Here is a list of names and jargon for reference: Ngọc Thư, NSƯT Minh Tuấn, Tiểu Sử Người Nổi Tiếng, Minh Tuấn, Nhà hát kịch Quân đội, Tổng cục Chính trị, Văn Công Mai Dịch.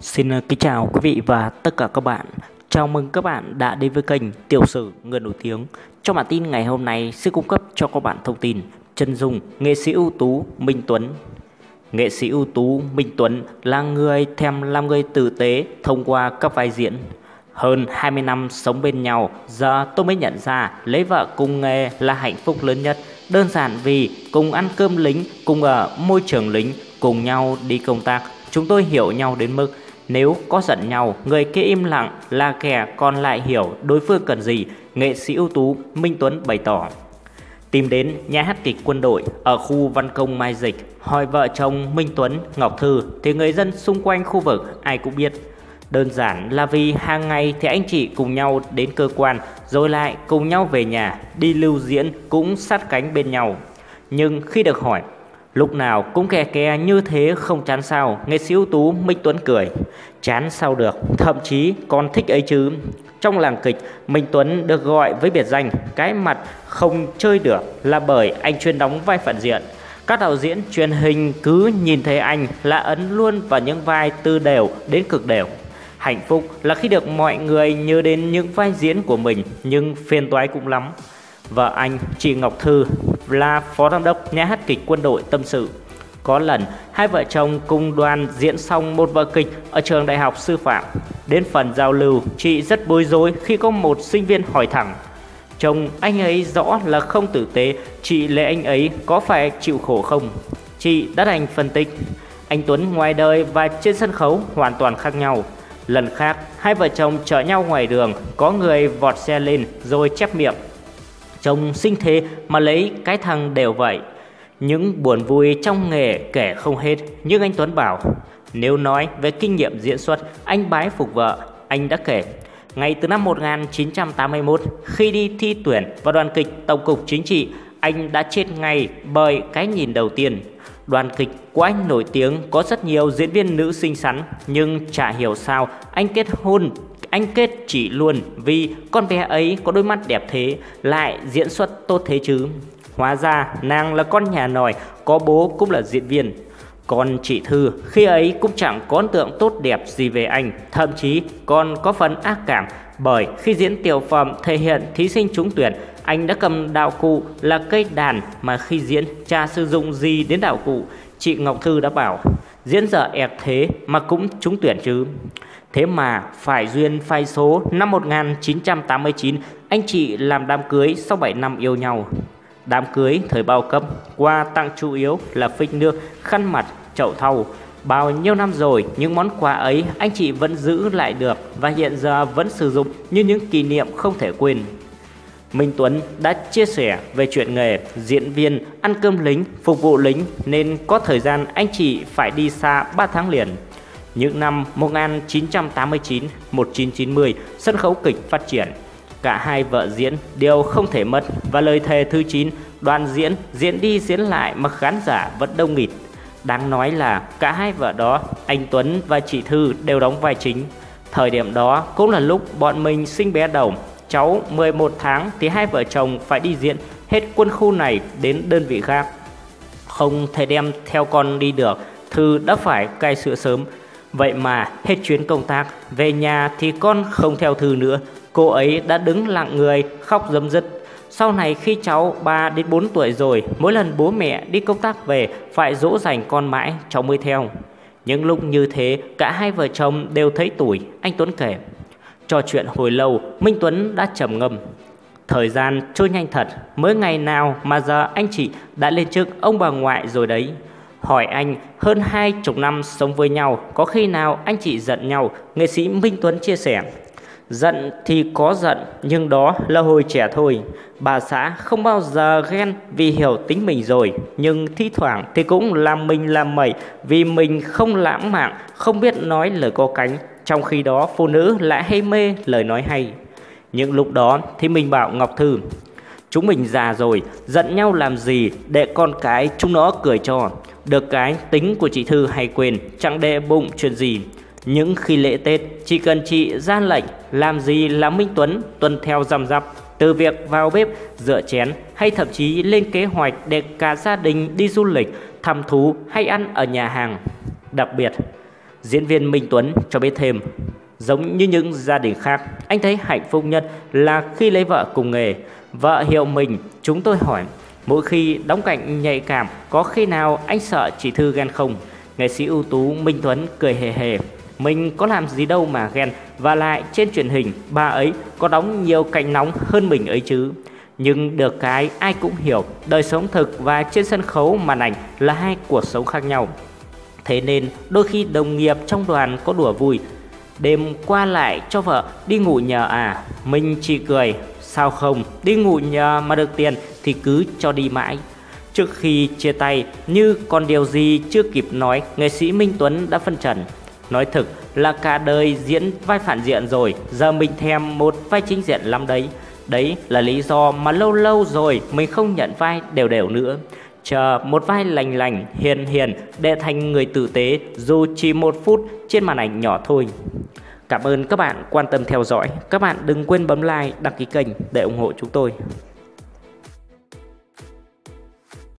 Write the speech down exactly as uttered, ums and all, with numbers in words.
Xin kính chào quý vị và tất cả các bạn. Chào mừng các bạn đã đến với kênh Tiểu Sử Người Nổi Tiếng. Trong bản tin ngày hôm nay sẽ cung cấp cho các bạn thông tin chân dung nghệ sĩ ưu tú Minh Tuấn. Nghệ sĩ ưu tú Minh Tuấn là người thèm làm người tử tế thông qua các vai diễn. Hơn hai mươi năm sống bên nhau, giờ tôi mới nhận ra lấy vợ cùng nghề là hạnh phúc lớn nhất. Đơn giản vì cùng ăn cơm lính, cùng ở môi trường lính, cùng nhau đi công tác. Chúng tôi hiểu nhau đến mức nếu có giận nhau, người kia im lặng là kẻ còn lại hiểu đối phương cần gì, nghệ sĩ ưu tú Minh Tuấn bày tỏ. Tìm đến nhà hát kịch Quân Đội ở khu Văn Công Mai Dịch, hỏi vợ chồng Minh Tuấn, Ngọc Thư thì người dân xung quanh khu vực ai cũng biết. Đơn giản là vì hàng ngày thì anh chị cùng nhau đến cơ quan rồi lại cùng nhau về nhà, đi lưu diễn cũng sát cánh bên nhau. Nhưng khi được hỏi, lúc nào cũng kè kè như thế không chán sao, nghệ sĩ ưu tú Minh Tuấn cười. Chán sao được, thậm chí còn thích ấy chứ. Trong làng kịch, Minh Tuấn được gọi với biệt danh cái mặt không chơi được là bởi anh chuyên đóng vai phản diện. Các đạo diễn truyền hình cứ nhìn thấy anh là ấn luôn vào những vai từ đều đến cực đều. Hạnh phúc là khi được mọi người nhớ đến những vai diễn của mình, nhưng phiền toái cũng lắm. Vợ anh, chị Ngọc Thư là phó giám đốc nhà hát kịch Quân Đội tâm sự. Có lần, hai vợ chồng cùng đoàn diễn xong một vở kịch ở trường đại học sư phạm. Đến phần giao lưu, chị rất bối rối khi có một sinh viên hỏi thẳng. Chồng anh ấy rõ là không tử tế, chị lẽ anh ấy có phải chịu khổ không? Chị đã đành phân tích. Anh Tuấn ngoài đời và trên sân khấu hoàn toàn khác nhau. Lần khác, hai vợ chồng chở nhau ngoài đường, có người vọt xe lên rồi chép miệng. Chồng sinh thế mà lấy cái thằng đều vậy. Những buồn vui trong nghề kể không hết, nhưng anh Tuấn bảo nếu nói về kinh nghiệm diễn xuất, anh bái phục vợ. Anh đã kể ngay từ năm một nghìn chín trăm tám mươi mốt, khi đi thi tuyển vào đoàn kịch Tổng cục Chính trị, anh đã chết ngay bởi cái nhìn đầu tiên. Đoàn kịch của anh nổi tiếng có rất nhiều diễn viên nữ xinh xắn, nhưng chả hiểu sao anh kết hôn anh kết chỉ luôn vì con bé ấy có đôi mắt đẹp thế, lại diễn xuất tốt thế chứ. Hóa ra nàng là con nhà nòi, có bố cũng là diễn viên. Còn chị Thư khi ấy cũng chẳng có ấn tượng tốt đẹp gì về anh, thậm chí còn có phần ác cảm bởi khi diễn tiểu phẩm thể hiện thí sinh trúng tuyển, anh đã cầm đạo cụ là cây đàn mà khi diễn chả sử dụng gì đến đạo cụ. Chị Ngọc Thư đã bảo diễn dở ẹc thế mà cũng trúng tuyển chứ. Thế mà phải duyên phai số, năm một nghìn chín trăm tám mươi chín anh chị làm đám cưới sau bảy năm yêu nhau. Đám cưới thời bao cấp, quà tặng chủ yếu là phích nước, khăn mặt, chậu thau. Bao nhiêu năm rồi, những món quà ấy anh chị vẫn giữ lại được và hiện giờ vẫn sử dụng như những kỷ niệm không thể quên. Minh Tuấn đã chia sẻ về chuyện nghề diễn viên, ăn cơm lính, phục vụ lính nên có thời gian anh chị phải đi xa ba tháng liền. Những năm một nghìn chín trăm tám mươi chín, một nghìn chín trăm chín mươi, sân khấu kịch phát triển. Cả hai vợ diễn đều không thể mất và lời thề thứ chín, đoàn diễn diễn đi diễn lại mà khán giả vẫn đông nghịt. Đáng nói là cả hai vợ đó, anh Tuấn và chị Thư đều đóng vai chính. Thời điểm đó cũng là lúc bọn mình sinh bé đầu, cháu mười một tháng thì hai vợ chồng phải đi diễn hết quân khu này đến đơn vị khác. Không thể đem theo con đi được, Thư đã phải cai sữa sớm. Vậy mà hết chuyến công tác, về nhà thì con không theo Thư nữa. Cô ấy đã đứng lặng người, khóc rấm rứt. Sau này khi cháu ba đến bốn tuổi rồi, mỗi lần bố mẹ đi công tác về phải dỗ dành con mãi, cháu mới theo. Những lúc như thế, cả hai vợ chồng đều thấy tủi, anh Tuấn kể. Trò chuyện hồi lâu, Minh Tuấn đã trầm ngâm. Thời gian trôi nhanh thật, mới ngày nào mà giờ anh chị đã lên chức ông bà ngoại rồi đấy. Hỏi anh, hơn hai chục năm sống với nhau, có khi nào anh chị giận nhau, nghệ sĩ Minh Tuấn chia sẻ. Giận thì có giận, nhưng đó là hồi trẻ thôi. Bà xã không bao giờ ghen vì hiểu tính mình rồi, nhưng thi thoảng thì cũng làm mình làm mẩy vì mình không lãng mạn, không biết nói lời có cánh. Trong khi đó phụ nữ lại hay mê lời nói hay. Những lúc đó thì mình bảo Ngọc Thư, chúng mình già rồi, giận nhau làm gì để con cái chúng nó cười cho. Được cái tính của chị Thư hay quên, chẳng để bụng chuyện gì. Những khi lễ Tết, chỉ cần chị ra lệnh làm gì là Minh Tuấn tuân theo răm rắp, từ việc vào bếp, rửa chén hay thậm chí lên kế hoạch để cả gia đình đi du lịch, thăm thú hay ăn ở nhà hàng. Đặc biệt, Diễn viên Minh Tuấn cho biết thêm, giống như những gia đình khác, anh thấy hạnh phúc nhất là khi lấy vợ cùng nghề. Vợ hiểu mình, chúng tôi hỏi, mỗi khi đóng cảnh nhạy cảm, có khi nào anh sợ chị Thư ghen không? Nghệ sĩ ưu tú Minh Tuấn cười hề hề, mình có làm gì đâu mà ghen, và lại trên truyền hình, bà ấy có đóng nhiều cảnh nóng hơn mình ấy chứ. Nhưng được cái ai cũng hiểu, đời sống thực và trên sân khấu màn ảnh là hai cuộc sống khác nhau. Thế nên đôi khi đồng nghiệp trong đoàn có đùa vui, đêm qua lại cho vợ đi ngủ nhờ à? Mình chỉ cười, sao không, đi ngủ nhờ mà được tiền thì cứ cho đi mãi. Trước khi chia tay, như còn điều gì chưa kịp nói, nghệ sĩ Minh Tuấn đã phân trần. Nói thực là cả đời diễn vai phản diện rồi, giờ mình thèm một vai chính diện lắm đấy. Đấy là lý do mà lâu lâu rồi mình không nhận vai đều đều nữa. Chờ một vai lành lành, hiền hiền để thành người tử tế dù chỉ một phút trên màn ảnh nhỏ thôi. Cảm ơn các bạn quan tâm theo dõi. Các bạn đừng quên bấm like, đăng ký kênh để ủng hộ chúng tôi.